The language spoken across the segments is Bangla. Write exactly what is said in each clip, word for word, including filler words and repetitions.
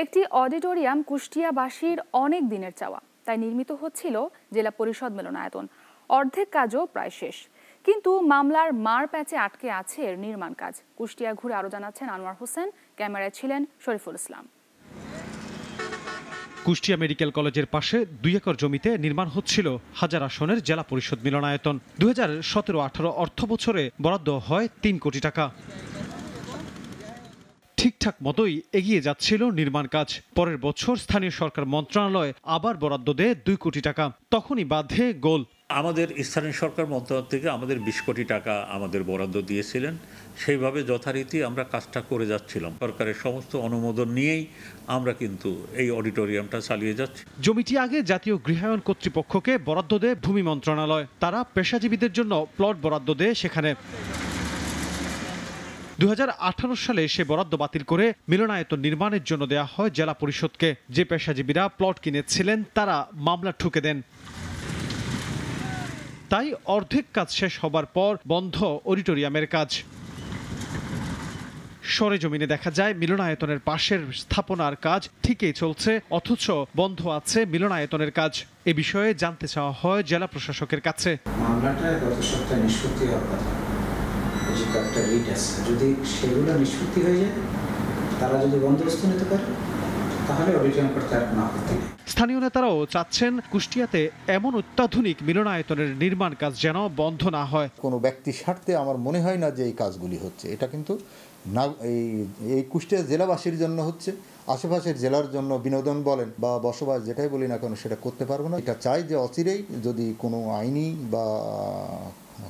एक अडिटोरियम कुष्टियाबासीर अनेक दिनेर चावा ताई निर्मित होच्छिलो जिला परिषद मिलनायतन अर्धेक काजो प्राय शेष किन्तु मामलार मार पैचे आटके आछे एर निर्माण काज कुष्टिया घुरे आरो जानाच्छेन आনোয়ার হোসেন ক্যামেরায় छिलेन শরীফুল ইসলাম। কুষ্টিয়া মেডিকেল কলেজের পাশে দুই একর জমিতে নির্মাণ হচ্ছিল হাজার আসনের জেলা পরিষদ মিলনায়তন। দুই হাজার সতেরো আঠারো অর্থ বছরে বরাদ্দ হয় তিন কোটি টাকা। ঠিকঠাক মতোই এগিয়ে যাচ্ছিল নির্মাণ কাজ। পরের বছর স্থানীয় সরকার মন্ত্রণালয় আবার বরাদ্দ দেয় দুই কোটি টাকা। তখনই বাধে গোল। আমাদের স্থানীয় সরকার মন্ত্রণালয় থেকে আমাদের বিশ কোটি টাকা আমাদের বরাদ্দ দিয়েছিলেন, সেইভাবে যথারীতি আমরা কাজটা করে যাচ্ছিলাম। সরকারের সমস্ত অনুমোদন নিয়েই আমরা কিন্তু এই অডিটোরিয়ামটা চালিয়ে যাচ্ছি। জমিটি আগে জাতীয় গৃহায়ণ কর্তৃপক্ষকে বরাদ্দ দেয় ভূমি মন্ত্রণালয়, তারা পেশাজীবীদের জন্য প্লট বরাদ্দ দেয় সেখানে। দুই হাজার আঠারো সালে সে বরাদ্দ বাতিল করে মিলনায়তন নির্মাণের জন্য দেয়া হয় জেলা পরিষদকে। যে পেশাজীবীরা প্লট কিনেছিলেন তারা মামলা ঠুকে দেন, তাই অর্ধেক কাজ শেষ হবার পর বন্ধ অডিটোরিয়ামের কাজ। সরেজমিনে দেখা যায় মিলনায়তনের পাশের স্থাপনার কাজ ঠিকই চলছে, অথচ বন্ধ আছে মিলনায়তনের কাজ। এ বিষয়ে জানতে চাওয়া হয় জেলা প্রশাসকের কাছে। মামলাটা গত সপ্তাহে নিষ্পত্তি হওয়ার কথা, যদি সেগুলো নিষ্পত্তি হয়ে যায়, তারা যদি বন্দোবস্ত নিতে পারে তাহলে অডিটোরিয়াম করতে আর না করতে। স্থানীয় নেতারাও চাচ্ছেন কুষ্টিয়াতে এমন অত্যাধুনিক মিলনায়তনের নির্মাণ কাজ যেন বন্ধ না হয়। কোনো ব্যক্তি স্বার্থে আমার মনে হয় না যে এই কাজগুলি হচ্ছে, এটা কিন্তু না এই এই কুষ্টিয়া জেলাবাসীর জন্য হচ্ছে, আশেপাশের জেলার জন্য। বিনোদন বলেন বা বসবাস যেটাই বলি না কেন সেটা করতে পারবো না। এটা চাই যে অচিরেই যদি কোনো আইনি বা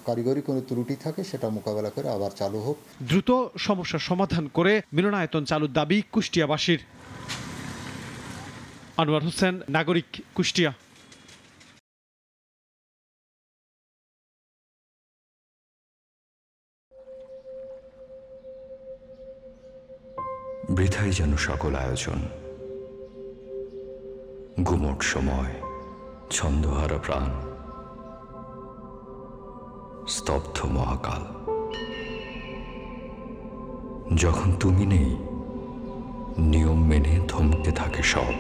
কারিগরি কোনো ত্রুটি থাকে সেটা মোকাবেলা করে আবার চালু হোক। দ্রুত সমস্যার সমাধান করে মিলনায়তন চালুর দাবি কুষ্টিয়াবাসীর। আনোয়ার হোসেন, নাগরিক, কুষ্টিয়া। বৃথাই যেন সকল আয়োজন, গুমোট সময়, ছন্দহারা প্রাণ, স্তব্ধ মহাকাল। যখন তুমি নেই নিয়ম মেনে থমকে থাকে সব।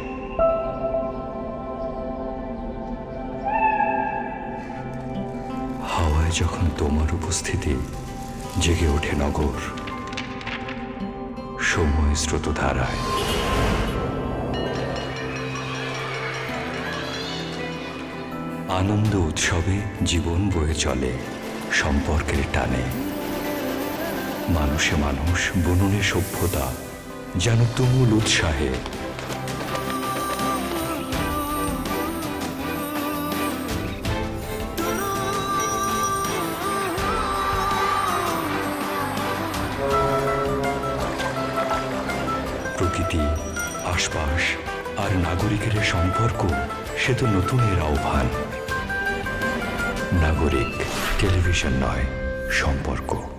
হাওয়ায় যখন তোমার উপস্থিতি জেগে ওঠে নগর, সময় স্রোতধারায় আনন্দ উৎসবে জীবন বয়ে চলে। সম্পর্কের টানে মানুষে মানুষ, বুননে সভ্যতা যেন তুমুল উৎসাহে। প্রকৃতি, আশপাশ আর নাগরিকের সম্পর্ক সে তো নতুনের আহ্বান। নাগরিক টেলিভিশন নয়, সম্পর্ক।